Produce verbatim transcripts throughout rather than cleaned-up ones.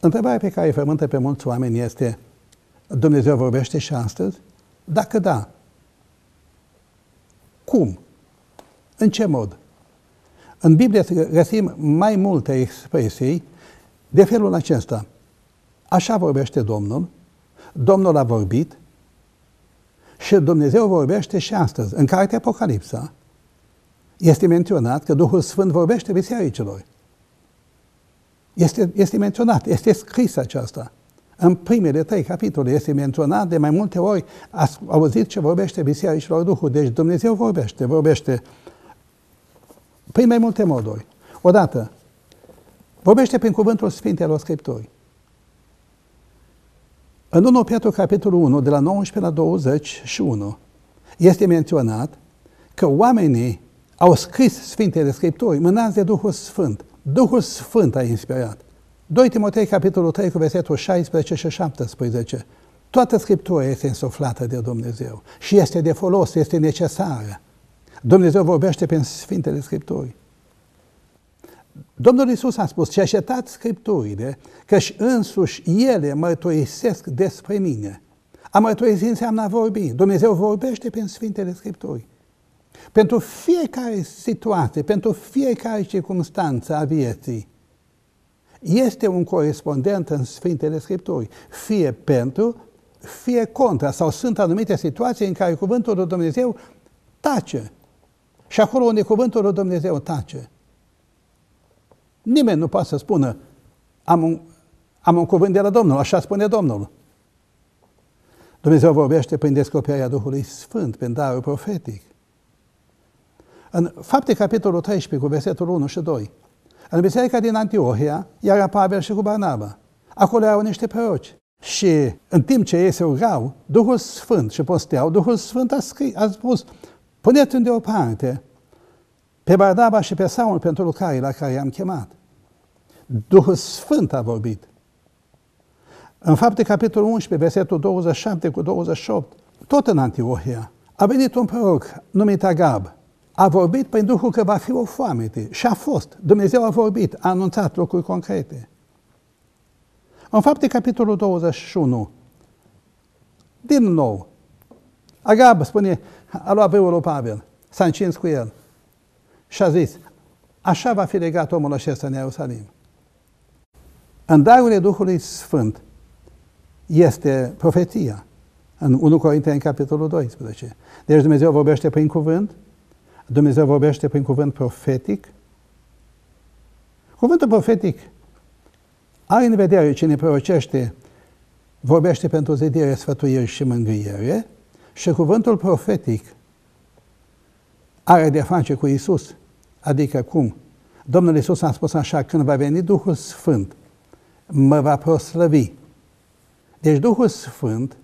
Întrebarea pe care îi frământă pe mulți oameni este: Dumnezeu vorbește și astăzi? Dacă da, cum? În ce mod? În Biblie găsim mai multe expresii de felul acesta. Așa vorbește Domnul, Domnul a vorbit și Dumnezeu vorbește și astăzi. În cartea Apocalipsa este menționat că Duhul Sfânt vorbește bisericilor. Este, este menționat, este scris aceasta. În primele trei capitole este menționat de mai multe ori, ați auzit ce vorbește bisericilor Duhul. Deci Dumnezeu vorbește, vorbește prin mai multe moduri. Odată, vorbește prin cuvântul Sfintelor Scripturi. În întâi Petru, capitolul unu, de la nouăsprezece la douăzeci și unu, este menționat că oamenii au scris Sfintele Scripturi, mânați de Duhul Sfânt. Duhul Sfânt a inspirat. doi Timotei, capitolul trei, cu versetul șaisprezece și șaptesprezece. Toată Scriptura este însuflată de Dumnezeu și este de folos, este necesară. Dumnezeu vorbește prin Sfintele Scripturi. Domnul Iisus a spus: cercetați Scripturile, căci însuși ele mărturisesc despre mine. A mărturisi înseamnă a vorbi. Dumnezeu vorbește prin Sfintele Scripturi. Pentru fiecare situație, pentru fiecare circumstanță a vieții, este un corespondent în Sfintele Scripturi, fie pentru, fie contra, sau sunt anumite situații în care cuvântul lui Dumnezeu tace. Și acolo unde cuvântul lui Dumnezeu tace, nimeni nu poate să spună: am un, am un cuvânt de la Domnul, așa spune Domnul. Dumnezeu vorbește prin descoperirea Duhului Sfânt, prin darul profetic. În Fapte, capitolul treisprezece, cu versetul unu și doi, în biserica din Antiohia era Pavel și cu Barnaba. Acolo erau niște proroci. Și în timp ce ei se rugau, Duhul Sfânt, și posteau, Duhul Sfânt a, scris, a spus: puneți în deoparte pe Barnaba și pe Saul pentru lucrarea la care i-am chemat. Duhul Sfânt a vorbit. În Fapte, capitolul unsprezece, versetul douăzeci și șapte cu douăzeci și opt, tot în Antiohia, a venit un proroc numit Agab. A vorbit prin Duhul că va fi o foamete. Și a fost. Dumnezeu a vorbit, a anunțat lucruri concrete. În Fapte, capitolul douăzeci și unu, din nou, Agab, spune, a luat vâul lui Pavel, s-a încins cu el și a zis: așa va fi legat omul acesta în Ierusalim. În darurile Duhului Sfânt este profeția, în întâi Corinteni, capitolul doisprezece. Deci Dumnezeu vorbește prin cuvânt, Dumnezeu vorbește prin cuvânt profetic. Cuvântul profetic are în vedere cine prorocește, vorbește pentru zidire, sfătuiri și mângâiere, și cuvântul profetic are de-a face cu Iisus. Adică cum? Domnul Iisus a spus așa: când va veni Duhul Sfânt, mă va proslăvi. Deci Duhul Sfânt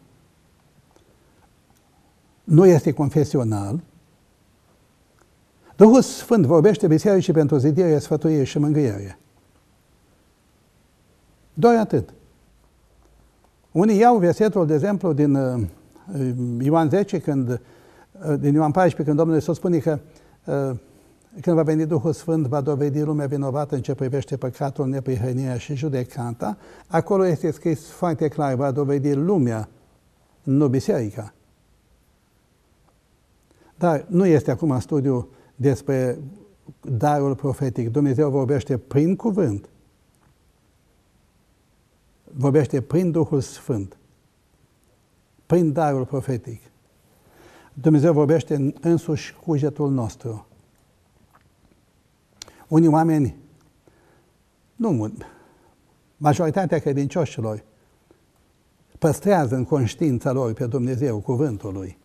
nu este confesional. Duhul Sfânt vorbește bisericii pentru zidire, sfătuire și mângâiere. Doar atât. Unii iau versetul, de exemplu, din Ioan zece, când, din Ioan paisprezece, când Domnul Iisus spune că când va veni Duhul Sfânt, va dovedi lumea vinovată în ce privește păcatul, neprihănirea și judecata. Acolo este scris foarte clar: va dovedi lumea, nu biserica. Dar nu este acum studiu despre darul profetic. Dumnezeu vorbește prin cuvânt, vorbește prin Duhul Sfânt, prin darul profetic. Dumnezeu vorbește în însuși cugetul nostru. Unii oameni, nu, majoritatea credincioșilor, păstrează în conștiința lor pe Dumnezeu, cuvântul Lui.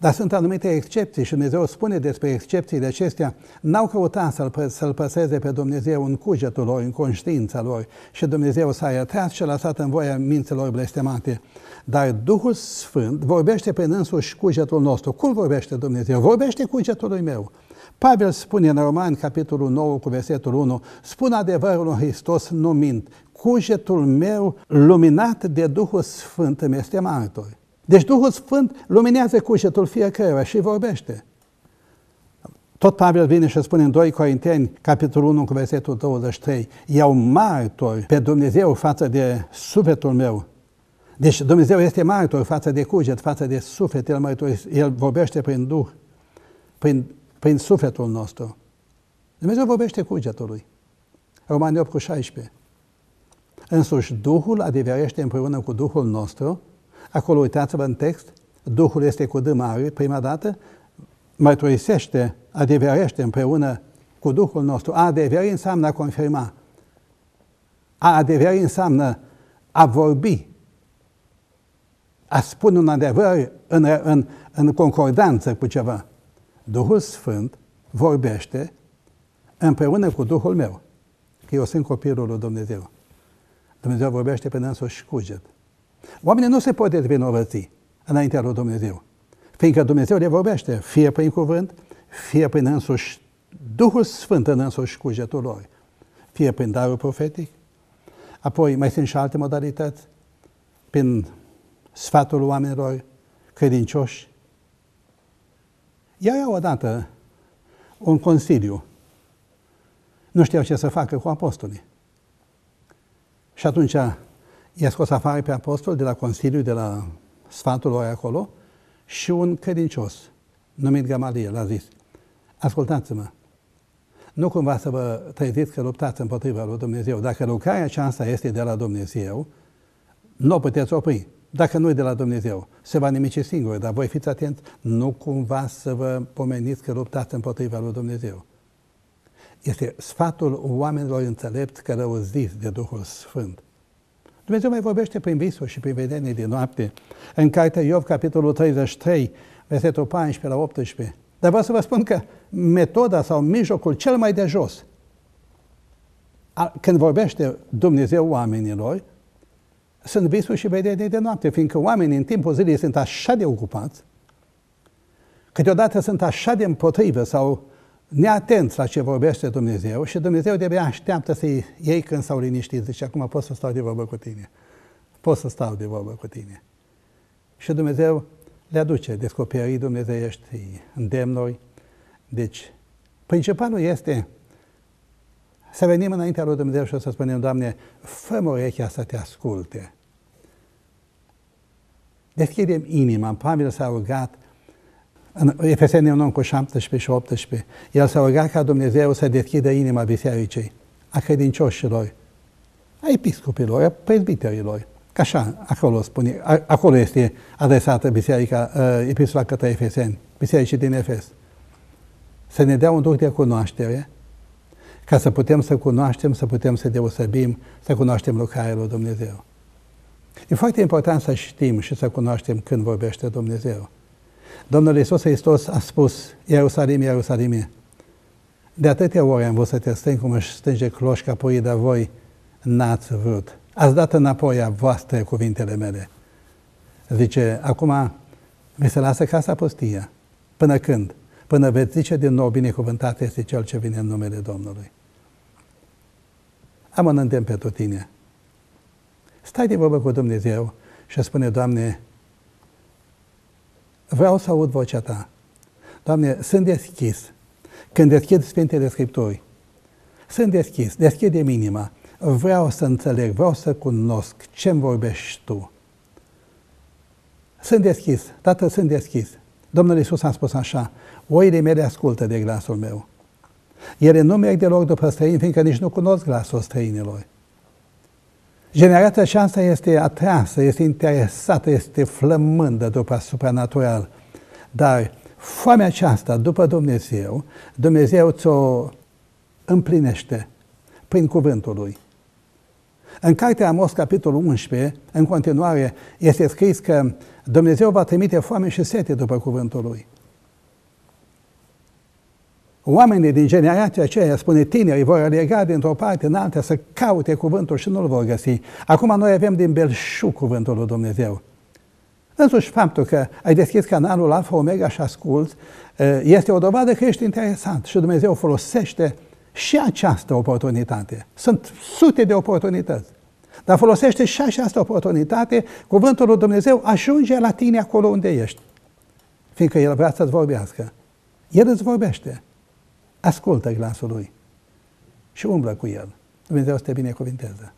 Dar sunt anumite excepții și Dumnezeu spune despre excepțiile acestea: n-au căutat să-L să-L păseze pe Dumnezeu în cugetul lor, în conștiința lor, și Dumnezeu s-a iertat și a lăsat în voia minților blestemate. Dar Duhul Sfânt vorbește prin însuși cugetul nostru. Cum vorbește Dumnezeu? Vorbește cugetului meu. Pavel spune în Romani, capitolul nouă, cu versetul unu: spun adevărul în Hristos, nu mint. Cugetul meu, luminat de Duhul Sfânt, îmi este martor. Deci Duhul Sfânt luminează cugetul fiecăruia și vorbește. Tot Pavel vine și spune în doi Corinteni, capitolul unu, cu versetul douăzeci și trei, eu martor pe Dumnezeu față de sufletul meu. Deci Dumnezeu este martor față de cuget, față de suflet, El, mărturis, El vorbește prin Duh, prin, prin sufletul nostru. Dumnezeu vorbește cugetul Lui. Romani opt cu șaisprezece. Însuși Duhul adeverește împreună cu Duhul nostru. Acolo uitați-vă în text, Duhul este cu D mare, prima dată, mărturisește, adeverește împreună cu Duhul nostru. A adeveri înseamnă a confirma. A adeveri înseamnă a vorbi. A spune un adevăr în, în, în concordanță cu ceva. Duhul Sfânt vorbește împreună cu Duhul meu. Că eu sunt copilul lui Dumnezeu. Dumnezeu vorbește prin însuși cuget. Oamenii nu se pot dezvinovăți înaintea lui Dumnezeu. Fiindcă Dumnezeu le vorbește, fie prin cuvânt, fie prin însuși Duhul Sfânt în însuși cugetul lor, fie prin darul profetic. Apoi mai sunt și alte modalități, prin sfatul oamenilor credincioși. Iar odată un consiliu. Nu știau ce să facă cu apostolii. Și atunci i-a scos afară pe apostol de la consiliu, de la sfatul lor acolo, și un credincios, numit Gamaliel, a zis, ascultați-mă, nu cumva să vă treziți că luptați împotriva lui Dumnezeu. Dacă lucrarea aceasta este de la Dumnezeu, nu o puteți opri. Dacă nu e de la Dumnezeu, se va nimici singur, dar voi fiți atenți, nu cumva să vă pomeniți că luptați împotriva lui Dumnezeu. Este sfatul oamenilor înțelepți călăuziți de Duhul Sfânt. Dumnezeu mai vorbește prin visuri și prin vedenii de noapte. În cartea Iov, capitolul treizeci și trei, versetul paisprezece la optsprezece. Dar vreau să vă spun că metoda sau mijlocul cel mai de jos, când vorbește Dumnezeu oamenilor, sunt visuri și vedenii de noapte, fiindcă oamenii în timpul zilei sunt așa de ocupați, câteodată sunt așa de împotrivă sau neatenți la ce vorbește Dumnezeu și Dumnezeu de-abia așteaptă să-i iei când s-au liniștit. Zice, acum pot să stau de vorbă cu tine. Pot să stau de vorbă cu tine. Și Dumnezeu le aduce descoperiri dumnezeiești, îndemnuri. Deci, principalul este să venim înaintea lui Dumnezeu și să spunem, Doamne, fă-mi urechea să te asculte. Deschidem inima. Pavel s-a rugat în Efeseni unu cu șaptesprezece și optsprezece, el s-a rugat ca Dumnezeu să deschidă inima bisericii, a credincioșilor, a episcopilor, a prezbiterilor. Că așa, acolo spune, acolo este adresată biserica, epistola către Efeseni, bisericii din Efes. Să ne dea un duh de cunoaștere, ca să putem să cunoaștem, să putem să deosebim, să cunoaștem lucrarea lui Dumnezeu. E foarte important să știm și să cunoaștem când vorbește Dumnezeu. Domnul Iisus Hristos a spus, Ierusalim, Ierusalime, de atâtea ori am vrut să te strâng cum își strânge cloșca puii, dar voi n-ați vrut. Ați dat înapoi a voastră cuvintele mele. Zice, acum mi se lasă casa pustie. Până când? Până veți zice din nou, binecuvântat este cel ce vine în numele Domnului. Am un îndemn pentru tine. Stai de vorbă cu Dumnezeu și spune, Doamne, vreau să aud vocea Ta. Doamne, sunt deschis. Când deschid Sfintele Scripturi, sunt deschis, deschidem inima. Vreau să înțeleg, vreau să cunosc ce-mi vorbești Tu. Sunt deschis, Tată, sunt deschis. Domnul Iisus a spus așa, oile mele ascultă de glasul meu. Ele nu merg deloc după străini, fiindcă nici nu cunosc glasul străinilor. Generația aceasta este atrasă, este interesată, este flămândă după supranatural. Dar foamea aceasta după Dumnezeu, Dumnezeu ți-o împlinește prin cuvântul Lui. În cartea Amos, capitolul unsprezece, în continuare, este scris că Dumnezeu va trimite foame și sete după cuvântul Lui. Oamenii din generația aceea, spune tinerii, vor alerga dintr-o parte în alta să caute cuvântul și nu-l vor găsi. Acum noi avem din belșug cuvântul lui Dumnezeu. Însuși faptul că ai deschis canalul Alfa Omega și asculți este o dovadă că ești interesant și Dumnezeu folosește și această oportunitate. Sunt sute de oportunități, dar folosește și această oportunitate, cuvântul lui Dumnezeu ajunge la tine acolo unde ești, fiindcă El vrea să-ți vorbească. El îți vorbește. Ascultă glasul Lui și umblă cu El. Dumnezeu să te binecuvinteze!